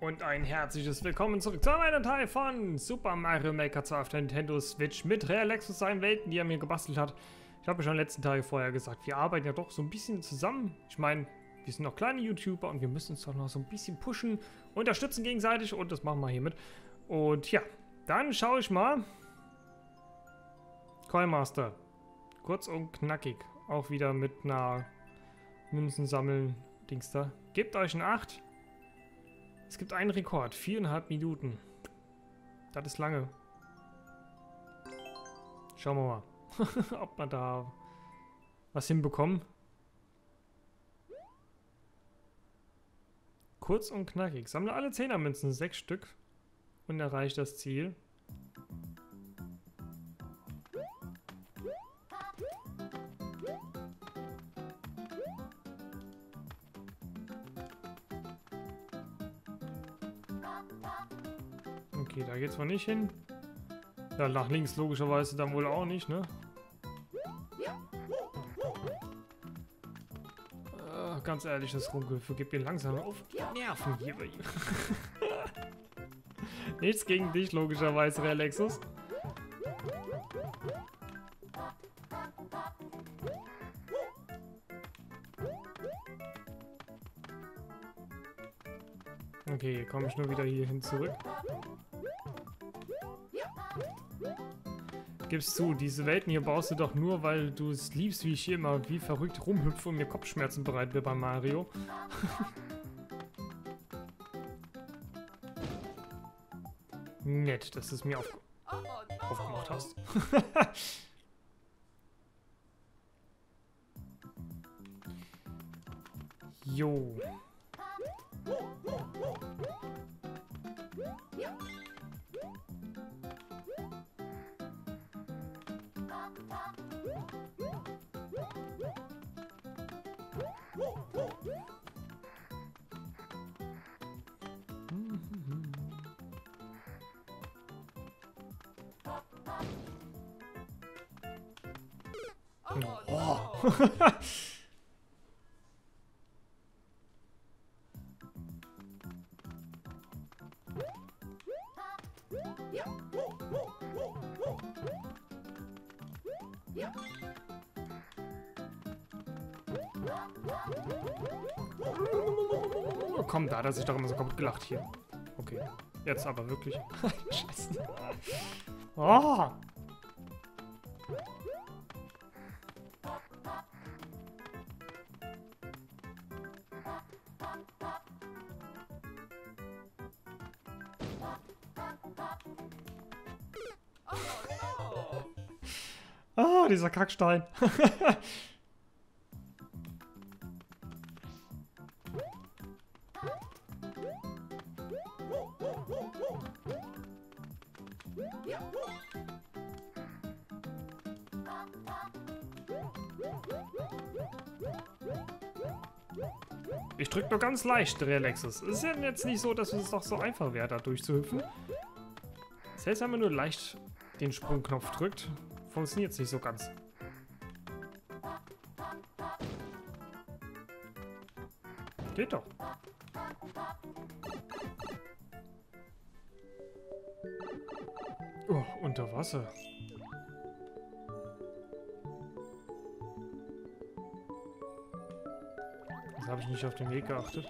Und ein herzliches Willkommen zurück zu einem weiteren Teil von Super Mario Maker 2 auf der Nintendo Switch mit ReaLexus seinen Welten, die er mir gebastelt hat. Ich habe ja schon in den letzten Tagen vorher gesagt, wir arbeiten ja doch so ein bisschen zusammen. Ich meine, wir sind noch kleine YouTuber und wir müssen uns doch noch so ein bisschen pushen, unterstützen gegenseitig und das machen wir hiermit. Und ja, dann schaue ich mal. Coinmaster. Kurz und knackig. Auch wieder mit einer Münzen sammeln Dings da. Gebt euch ein 8. Es gibt einen Rekord, 4,5 Minuten. Das ist lange. Schauen wir mal, ob wir da was hinbekommen. Kurz und knackig. Sammle alle 10er-Münzen, 6 Stück und erreiche das Ziel. Okay, da geht's wohl nicht hin. Ja, nach links logischerweise dann wohl auch nicht, ne? Ganz ehrlich, das Rumgehüpfe gibt mir langsam auf Nerven hier bei ihm. Nichts gegen dich, logischerweise, ReaLexus. Okay, komme ich nur wieder hier hin zurück. Gibst zu, diese Welten hier baust du doch nur, weil du es liebst, wie ich hier immer wie verrückt rumhüpfe und mir Kopfschmerzen bereit bin bei Mario. Nett, dass du es mir aufgemacht hast. Jo. Oh. Oh, komm, da hat er sich doch immer so kaputt gelacht hier. Okay, jetzt aber wirklich. Scheiße. Oh. Ah, dieser Kackstein. Ich drück nur ganz leicht, ReaLexus. Es ist ja jetzt nicht so, dass es doch so einfach wäre, da durchzuhüpfen. Selbst wenn man nur leicht den Sprungknopf drückt, funktioniert es nicht so ganz. Geht doch. Oh, unter Wasser. Das habe ich nicht auf den Weg geachtet.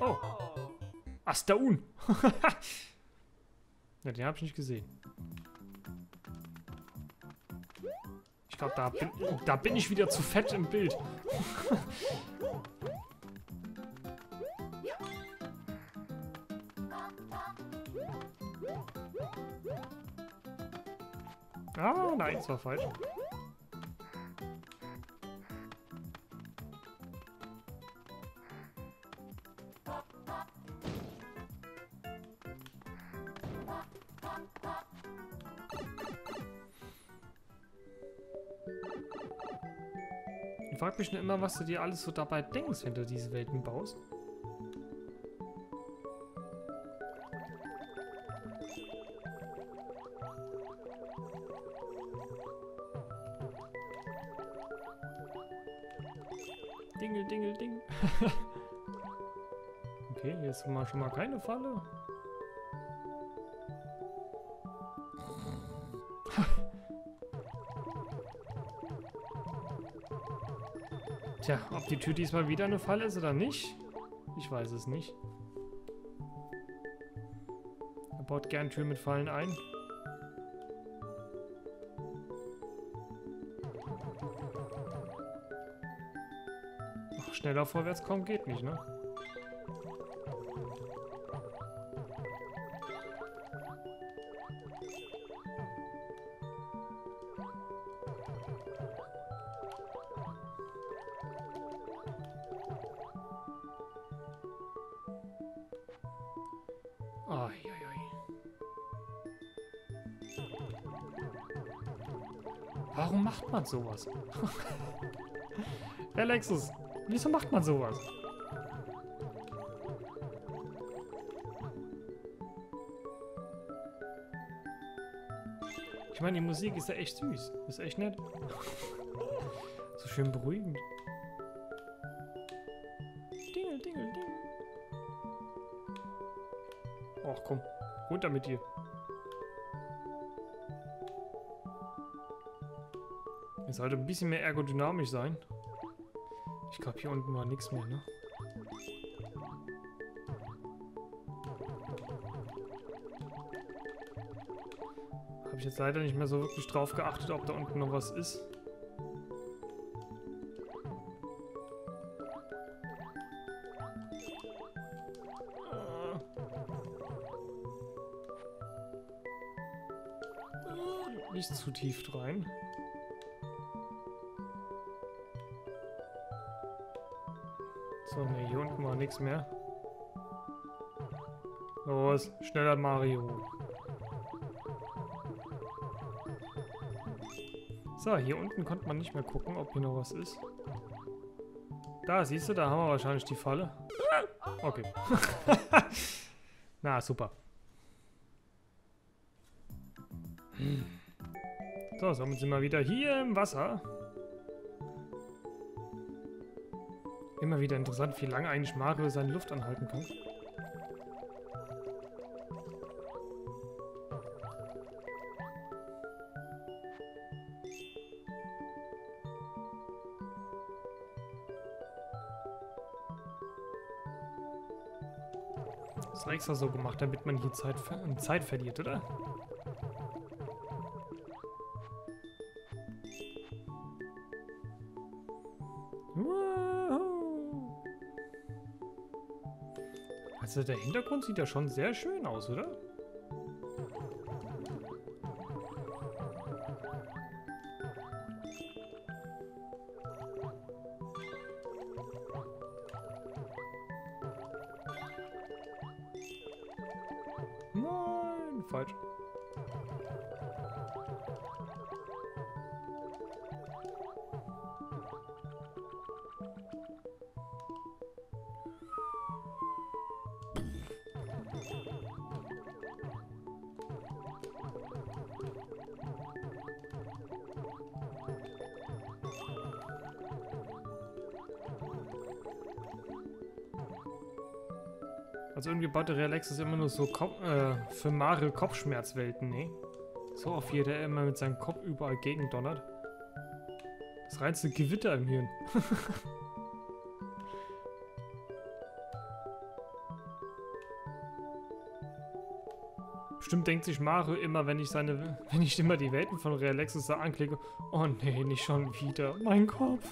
Oh. Asta un. Ja, den habe ich nicht gesehen. Ich glaube, da bin ich wieder zu fett im Bild. Ah, nein, das war falsch. Ich frage mich nur immer, was du dir alles so dabei denkst, wenn du diese Welten baust. Dingel, dingel, ding. Okay, hier ist schon mal keine Falle. Tja, ob die Tür diesmal wieder eine Falle ist oder nicht? Ich weiß es nicht. Er baut gern Türen mit Fallen ein. Ach, schneller vorwärts kommen geht nicht, ne? Warum macht man sowas? ReaLexus, wieso macht man sowas? Ich meine, die Musik ist ja echt süß. Ist echt nett. So schön beruhigend. Dingel, dingel, ding. Och komm, runter mit dir. Sollte ein bisschen mehr ergodynamisch sein. Ich glaube, hier unten war nichts mehr, ne? Habe ich jetzt leider nicht mehr so wirklich drauf geachtet, ob da unten noch was ist. Nicht zu tief rein. So, ne, hier unten war nichts mehr. Los, schneller Mario. So, hier unten konnte man nicht mehr gucken, ob hier noch was ist. Da, siehst du, da haben wir wahrscheinlich die Falle. Okay. Na, super. So, somit sind wir wieder hier im Wasser. Immer wieder interessant, wie lange eigentlich Mario seine Luft anhalten kann. Das ist extra so gemacht, damit man hier Zeit verliert, oder? Also der Hintergrund sieht ja schon sehr schön aus, oder? Nein, falsch. Also irgendwie baut der ReaLexus immer nur so für Mario Kopfschmerzwelten, ne? So auf hier, der immer mit seinem Kopf überall gegendonnert. Das reinste Gewitter im Hirn. Bestimmt denkt sich Mario immer, wenn ich immer die Welten von ReaLexus da anklicke, oh nee, nicht schon wieder, mein Kopf.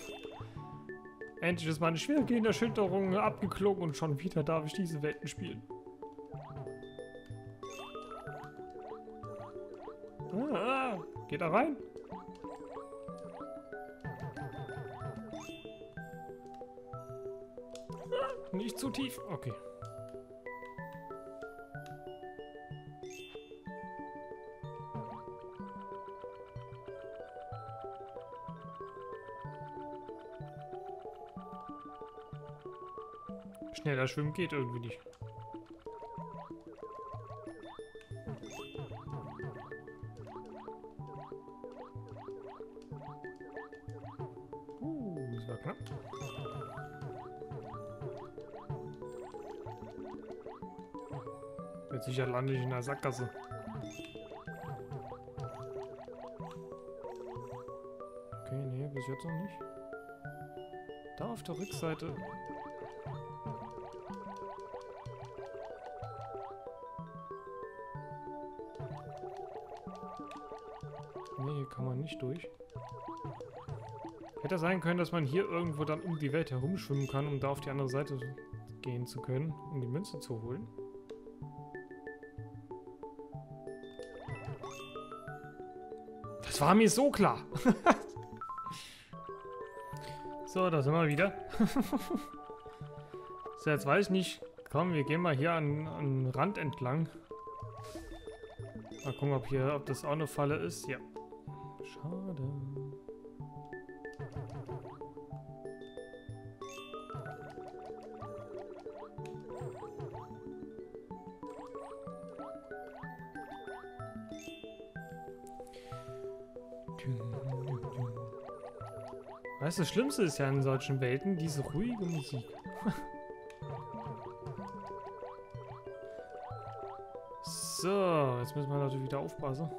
Endlich ist meine schwerwiegende Erschütterung abgeklungen und schon wieder darf ich diese Welten spielen. Ah, geht da rein? Ah, nicht zu tief. Okay. Schneller schwimmen geht irgendwie nicht. Das war knapp. Jetzt sicher lande ich in der Sackgasse. Okay, nee, bis jetzt noch nicht. Da auf der Rückseite. Nee, hier kann man nicht durch. Hätte sein können, dass man hier irgendwo dann um die Welt herumschwimmen kann, um da auf die andere Seite gehen zu können, um die Münze zu holen. Das war mir so klar. So, da sind wir wieder. So, jetzt weiß ich nicht. Komm, wir gehen mal hier an den Rand entlang. Mal gucken, ob das auch eine Falle ist. Ja. Schade. Weißt du, das Schlimmste ist ja in solchen Welten diese ruhige Musik. So, jetzt müssen wir natürlich wieder aufpassen.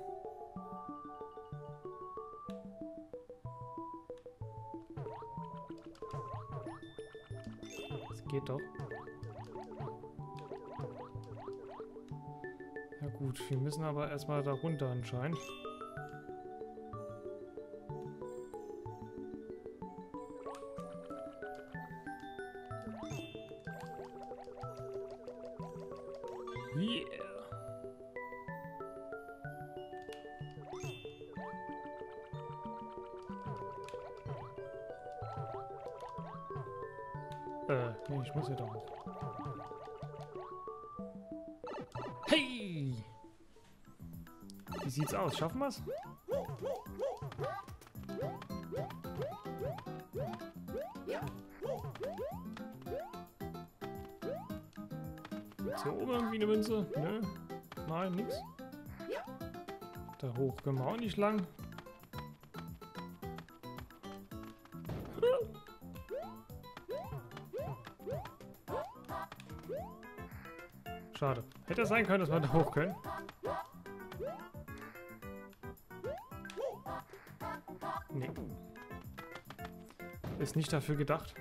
Das geht doch. Ja gut, wir müssen aber erstmal da runter anscheinend. Nee, ich muss ja da hoch. Hey! Wie sieht's aus? Schaffen wir's? Ist hier oben irgendwie eine Münze? Nö. Nein, nix. Da hoch können wir auch nicht lang. Schade. Hätte es sein können, dass wir da hoch können. Nee. Ist nicht dafür gedacht.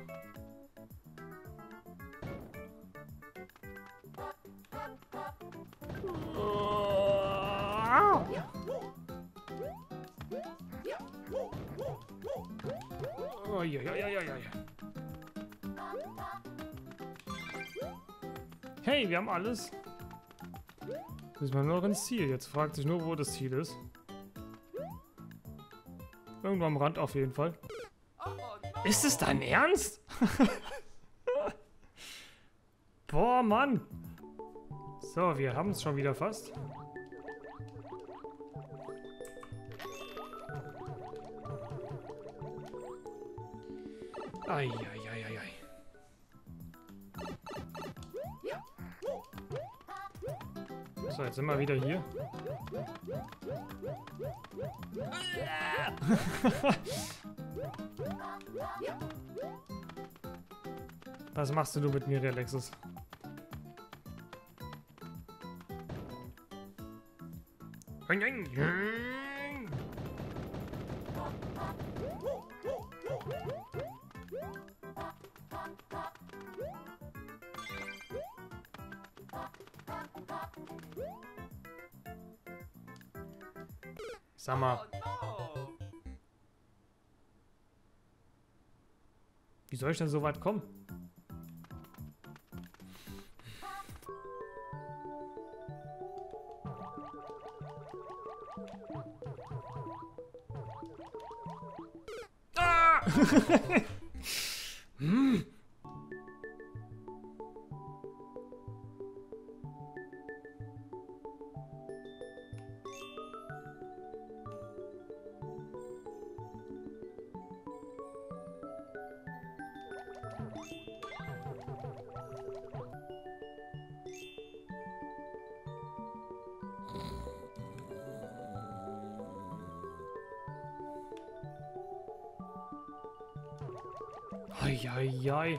Oh, ja. Hey, wir haben alles. Müssen wir nur noch ins Ziel. Jetzt fragt sich nur, wo das Ziel ist. Irgendwo am Rand auf jeden Fall. Oh, no. Ist es dein Ernst? Boah, Mann. So, wir haben es schon wieder fast. Ai, ai. So, jetzt sind wir wieder hier. Was machst du mit mir, ReaLexus? Sag mal. Wie soll ich denn so weit kommen? Ah! Hm. Eieiei.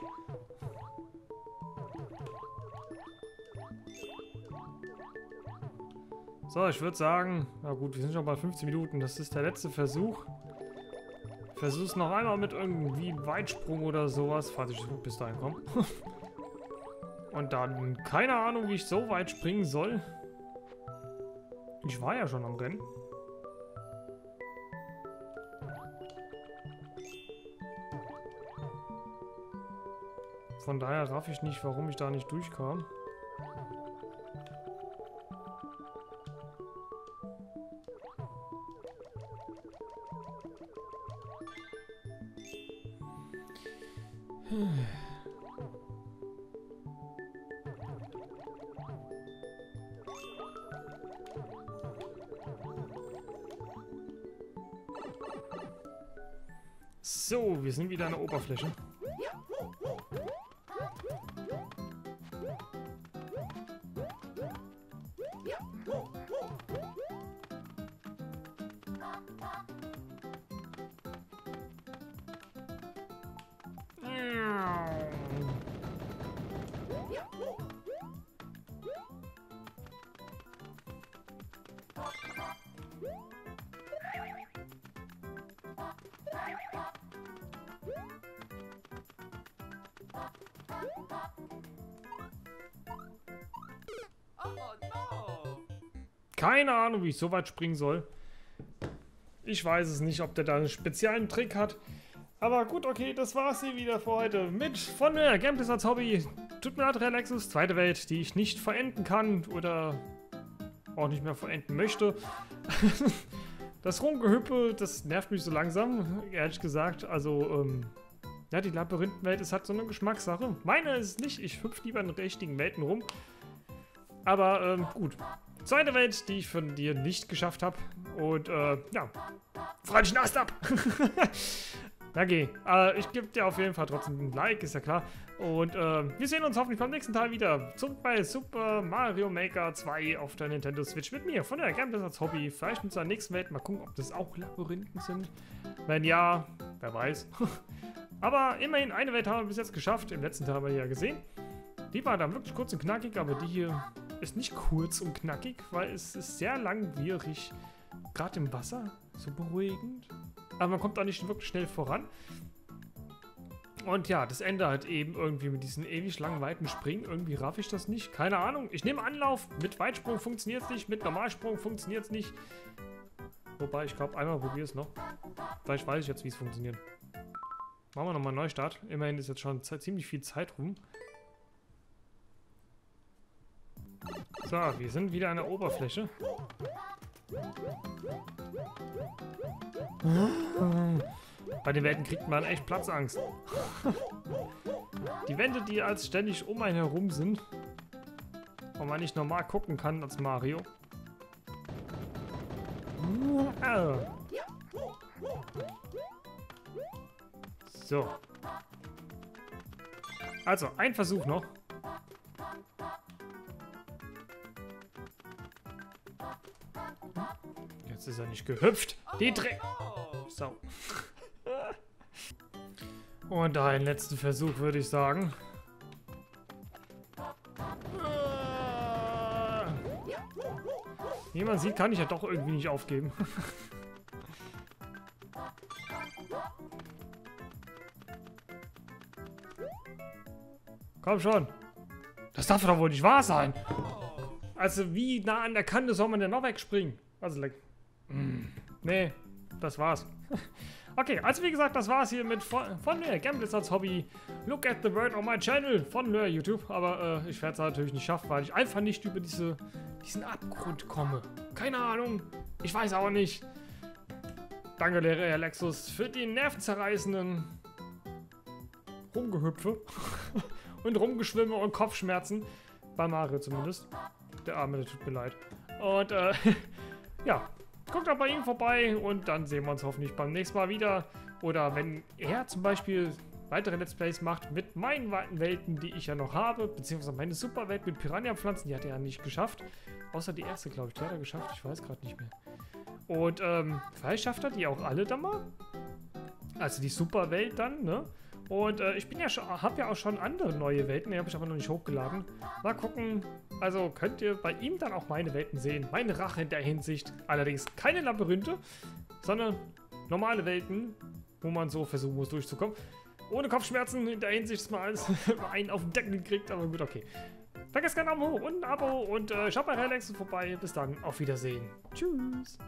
So, ich würde sagen, na gut, wir sind schon bei 15 Minuten. Das ist der letzte Versuch. Versuch's noch einmal mit irgendwie Weitsprung oder sowas, falls ich bis dahin komme. Und dann, keine Ahnung, wie ich so weit springen soll. Ich war ja schon am Rennen. Von daher raff ich nicht, warum ich da nicht durchkam. So, wir sind wieder an der Oberfläche. Keine Ahnung, wie ich so weit springen soll. Ich weiß es nicht, ob der da einen speziellen Trick hat. Aber gut, okay, das war's hier wieder für heute mit Von Löher, Gameplays als Hobby. Tut mir leid, ReaLexus, zweite Welt, die ich nicht verenden kann oder auch nicht mehr verenden möchte. Das Rumgehüppe, das nervt mich so langsam, ehrlich gesagt. Also, ja, die Labyrinthenwelt ist halt so eine Geschmackssache. Meine ist es nicht, ich hüpfe lieber in richtigen Welten rum. Aber, gut. Zweite Welt, die ich von dir nicht geschafft habe. Und, ja. Freu dich nast ab! Na geh. Ich gebe dir auf jeden Fall trotzdem ein Like, ist ja klar. Und, wir sehen uns hoffentlich beim nächsten Teil wieder. Zum Beispiel Super Mario Maker 2 auf der Nintendo Switch mit mir. Von der Gameplays als Hobby. Vielleicht mit der nächsten Welt. Mal gucken, ob das auch Labyrinthen sind. Wenn ja, wer weiß. Aber immerhin eine Welt haben wir bis jetzt geschafft. Im letzten Teil haben wir ja gesehen. Die war dann wirklich kurz und knackig, aber die hier ist nicht kurz und knackig, weil es ist sehr langwierig, gerade im Wasser, so beruhigend. Aber man kommt auch nicht wirklich schnell voran. Und ja, das Ende halt eben irgendwie mit diesen ewig langen, weiten Springen. Irgendwie raff ich das nicht, keine Ahnung. Ich nehme Anlauf, mit Weitsprung funktioniert es nicht, mit Normalsprung funktioniert es nicht. Wobei, ich glaube, einmal probiere es noch. Vielleicht weiß ich jetzt, wie es funktioniert. Machen wir nochmal einen Neustart. Immerhin ist jetzt schon ziemlich viel Zeit rum. So, wir sind wieder an der Oberfläche. Bei den Welten kriegt man echt Platzangst. Die Wände, die als ständig um einen herum sind, wo man nicht normal gucken kann als Mario. So. Also, ein Versuch noch. Jetzt ist er nicht gehüpft. Die Dreck. So. Und einen letzten Versuch, würde ich sagen. Wie man sieht, kann ich ja doch irgendwie nicht aufgeben. Komm schon. Das darf doch wohl nicht wahr sein. Also wie nah an der Kante soll man denn noch wegspringen? Also, nee, das war's. Okay, also wie gesagt, das war's hier mit Von Löher, Gameplays als Hobby. Look at the world on my channel, Von Löher YouTube. Aber ich werde es natürlich nicht schaffen, weil ich einfach nicht über diesen Abgrund komme. Keine Ahnung, ich weiß auch nicht. Danke, ReaLexus, für die nervenzerreißenden Rumgehüpfe und Rumgeschwimme und Kopfschmerzen. Bei Mario zumindest. Der Arme, der tut mir leid. Und, ja, guckt auch bei ihm vorbei und dann sehen wir uns hoffentlich beim nächsten Mal wieder. Oder wenn er zum Beispiel weitere Let's Plays macht mit meinen weiten Welten, die ich ja noch habe, beziehungsweise meine Superwelt mit Piranha-Pflanzen, die hat er ja nicht geschafft. Außer die erste, glaube ich, die hat er geschafft, ich weiß gerade nicht mehr. Und vielleicht schafft er die auch alle dann mal. Also die Superwelt dann, ne? Und ich bin ja schon, habe ja auch schon andere neue Welten, die habe ich aber noch nicht hochgeladen. Mal gucken, also könnt ihr bei ihm dann auch meine Welten sehen, meine Rache in der Hinsicht. Allerdings keine Labyrinthe, sondern normale Welten, wo man so versuchen muss durchzukommen. Ohne Kopfschmerzen in der Hinsicht, dass man alles einen auf den Deckel kriegt, aber gut, okay. Vergesst keinen Daumen hoch und ein Abo und schaut bei ReaLexus vorbei. Bis dann, auf Wiedersehen. Tschüss.